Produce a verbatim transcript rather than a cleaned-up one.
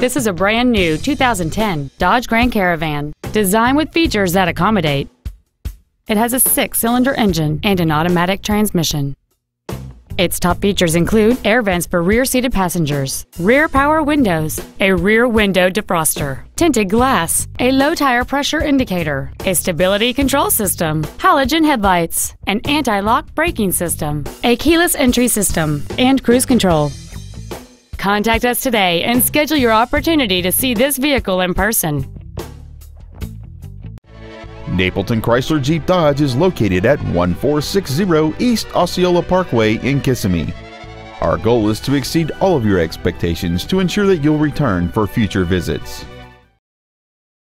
This is a brand new two thousand ten Dodge Grand Caravan, designed with features that accommodate. It has a six-cylinder engine and an automatic transmission. Its top features include air vents for rear-seated passengers, rear power windows, a rear window defroster, tinted glass, a low tire pressure indicator, a stability control system, halogen headlights, an anti-lock braking system, a keyless entry system, and cruise control. Contact us today and schedule your opportunity to see this vehicle in person. Napleton Chrysler Jeep Dodge is located at one four six zero East Osceola Parkway in Kissimmee. Our goal is to exceed all of your expectations to ensure that you'll return for future visits.